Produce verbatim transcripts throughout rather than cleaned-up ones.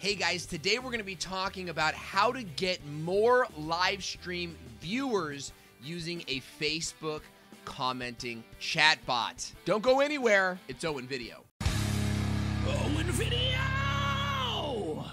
Hey guys, today we're going to be talking about how to get more live stream viewers using a Facebook commenting chatbot. Don't go anywhere. It's Owen Video. Owen Video!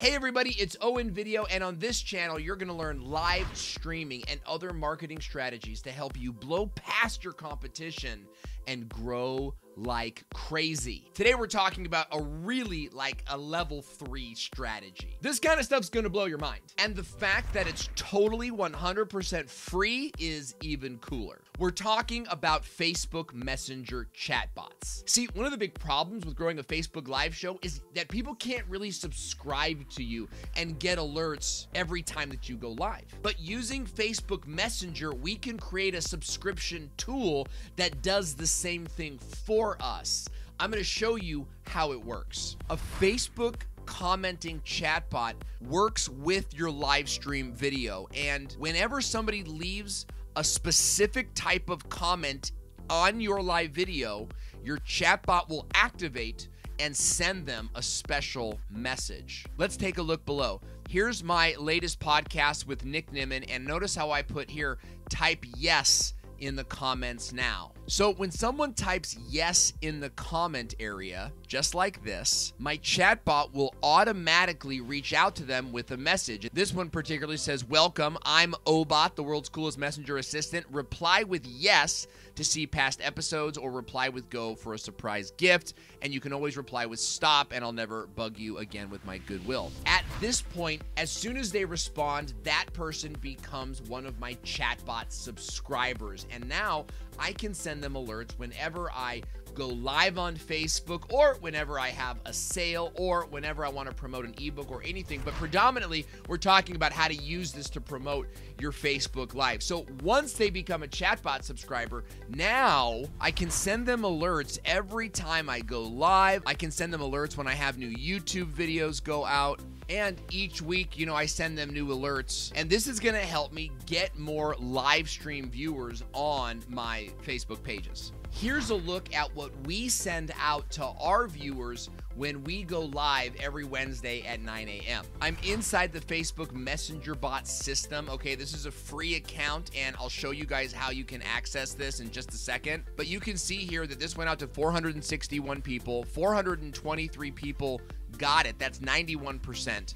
Hey everybody, it's Owen Video, and on this channel, you're going to learn live streaming and other marketing strategies to help you blow past your competition and grow like crazy. Today we're talking about a really like a level three strategy. This kind of stuff's gonna blow your mind. And the fact that it's totally one hundred percent free is even cooler. We're talking about Facebook Messenger chatbots. See, one of the big problems with growing a Facebook live show is that people can't really subscribe to you and get alerts every time that you go live. But using Facebook Messenger, we can create a subscription tool that does the same thing for us. I'm going to show you how it works. A Facebook commenting chatbot works with your live stream video, and whenever somebody leaves a specific type of comment on your live video, your chatbot will activate and send them a special message. Let's take a look below. Here's my latest podcast with Nick Nimmin, and notice how I put here, type yes in the comments now. So when someone types yes in the comment area, just like this, my chatbot will automatically reach out to them with a message. This one particularly says, welcome, I'm Obot, the world's coolest messenger assistant. Reply with yes to see past episodes, or reply with go for a surprise gift. And you can always reply with stop, and I'll never bug you again with my goodwill. At this point, as soon as they respond, that person becomes one of my chatbot subscribers. And now I can send them alerts whenever I go live on Facebook, or whenever I have a sale, or whenever I want to promote an ebook or anything. But predominantly, we're talking about how to use this to promote your Facebook Live. So once they become a chatbot subscriber, now I can send them alerts every time I go live. I can send them alerts when I have new YouTube videos go out. And each week, you know, I send them new alerts. And this is going to help me get more live stream viewers on my Facebook pages. Here's a look at what we send out to our viewers when we go live every Wednesday at nine A M I'm inside the Facebook Messenger bot system. Okay, this is a free account, and I'll show you guys how you can access this in just a second. But you can see here that this went out to four hundred sixty-one people. four hundred twenty-three people got it. That's ninety-one percent.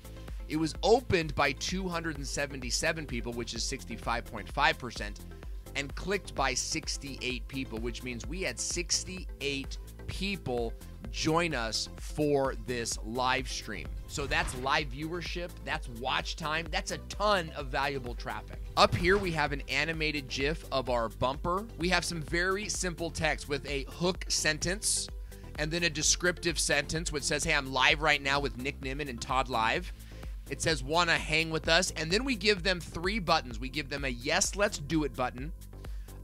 It was opened by two hundred seventy-seven people, which is sixty-five point five percent. And clicked by sixty-eight people, which means we had sixty-eight people join us for this live stream. So that's live viewership, that's watch time, that's a ton of valuable traffic. Up here we have an animated GIF of our bumper. We have some very simple text with a hook sentence and then a descriptive sentence which says, hey, I'm live right now with Nick Nimmin and Todd Live. It says, want to hang with us? And then we give them three buttons. We give them a yes, let's do it button,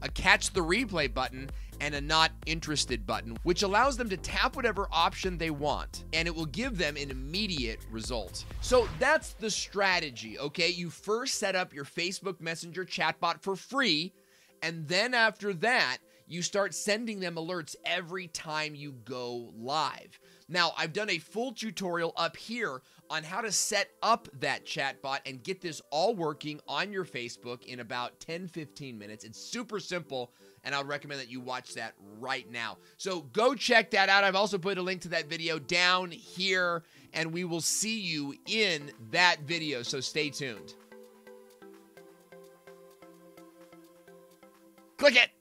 a catch the replay button, and a not interested button, which allows them to tap whatever option they want, and it will give them an immediate result. So that's the strategy, okay? You first set up your Facebook Messenger chatbot for free, and then after that, you start sending them alerts every time you go live. Now, I've done a full tutorial up here on how to set up that chatbot and get this all working on your Facebook in about ten to fifteen minutes. It's super simple, and I'll recommend that you watch that right now. So go check that out. I've also put a link to that video down here, and we will see you in that video, so stay tuned. Click it.